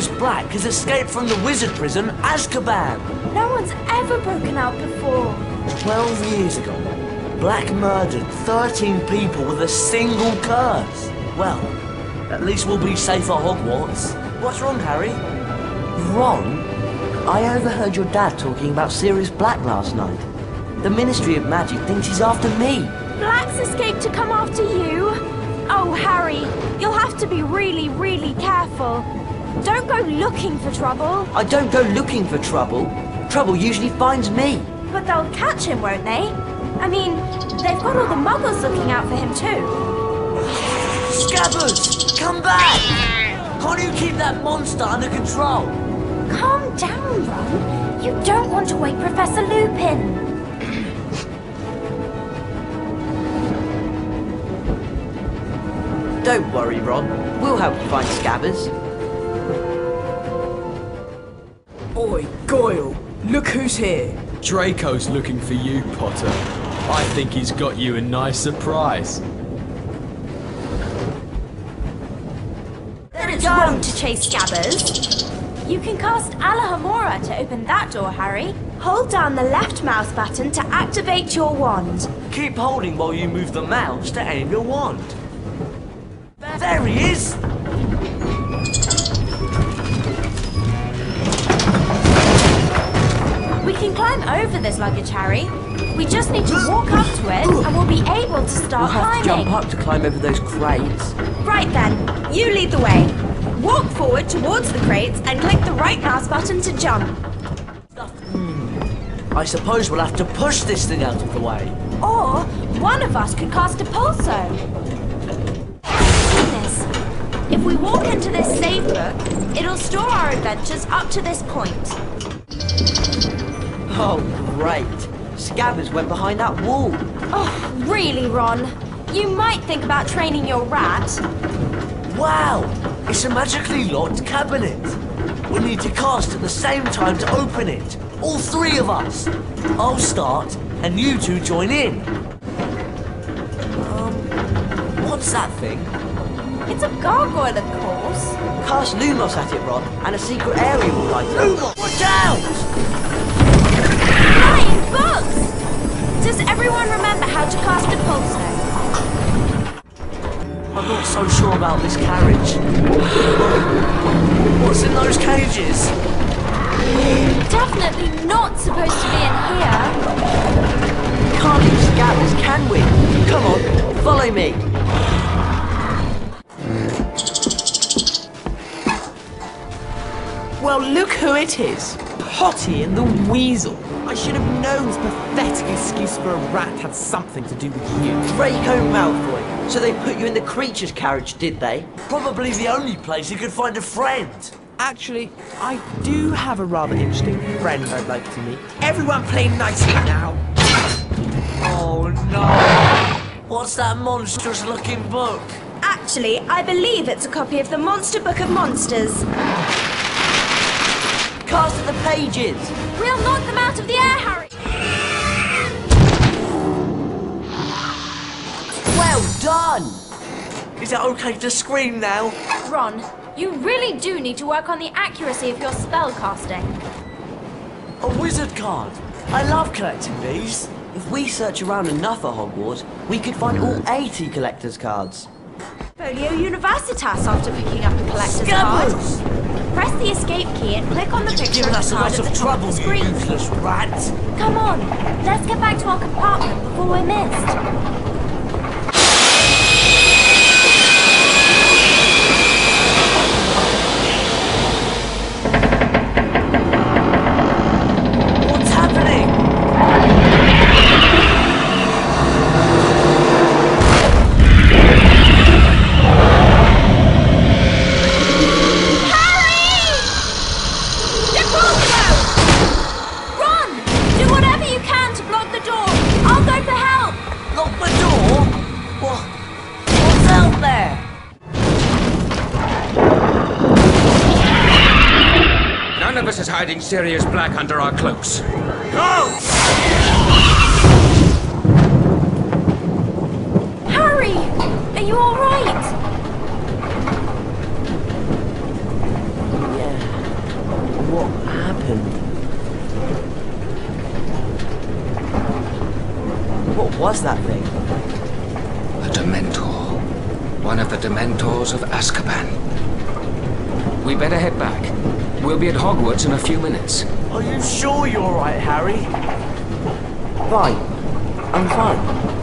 Sirius Black has escaped from the wizard prison, Azkaban. No one's ever broken out before. 12 years ago, Black murdered 13 people with a single curse. Well, at least we'll be safe at Hogwarts. What's wrong, Harry? Ron? I overheard your dad talking about Sirius Black last night. The Ministry of Magic thinks he's after me. Black's escaped to come after you? Oh, Harry, you'll have to be really, really careful. Don't go looking for trouble. I don't go looking for trouble. Trouble usually finds me. But they'll catch him, won't they? I mean, they've got all the muggles looking out for him too. Scabbers, come back! Can't you keep that monster under control? Calm down, Ron. You don't want to wake Professor Lupin. Don't worry, Ron. We'll help you find Scabbers. Oi, Goyle! Look who's here! Draco's looking for you, Potter. I think he's got you a nice surprise. There is wrong to chase Scabbers. You can cast Alohomora to open that door, Harry. Hold down the left mouse button to activate your wand. Keep holding while you move the mouse to aim your wand. There he is! We can climb over this luggage, Harry. We just need to walk up to it and we'll be able to start climbing. We'll have to jump up to climb over those crates. Right then, you lead the way. Walk forward towards the crates and click the right mouse button to jump. I suppose we'll have to push this thing out of the way. Or one of us could cast a pulso. If we walk into this save book, it'll store our adventures up to this point. Oh, great. Scabbers went behind that wall. Oh, really, Ron? You might think about training your rat. Wow! It's a magically locked cabinet. We need to cast at the same time to open it. All three of us. I'll start, and you two join in. What's that thing? It's a gargoyle, of course. Cast Lumos at it, Ron, and a secret area will light up. Lumos! Watch out! Flying bugs! Does everyone remember how to cast a pulso? I'm not so sure about this carriage. What's in those cages? Definitely not supposed to be in here. Can't leave Scabbers, can we? Come on, follow me. Well, look who it is. Potty and the Weasel. I should have known this pathetic excuse for a rat had something to do with you. Draco Malfoy. So they put you in the creature's carriage, did they? Probably the only place you could find a friend. Actually, I do have a rather interesting friend I'd like to meet. Everyone play nicely now. Oh no. What's that monstrous looking book? Actually, I believe it's a copy of the Monster Book of Monsters. Cast at the pages! We'll knock them out of the air, Harry! Well done! Is it okay to scream now? Ron, you really do need to work on the accuracy of your spell casting. A wizard card! I love collecting these! If we search around enough at Hogwarts, we could find all 80 collector's cards. Folio Universitas after picking up a collector's card. Press the escape key and click on the picture of the card at the top of the screen. You're giving us lots of trouble, you useless rat! Come on, let's get back to our compartment before we're missed. What's happening? Is hiding Sirius Black under our cloaks. Go! Harry! Are you alright? Yeah, was that thing? A Dementor. One of the Dementors of Azkaban. We better head back. We'll be at Hogwarts in a few minutes. Are you sure you're all right, Harry? Fine. I'm fine.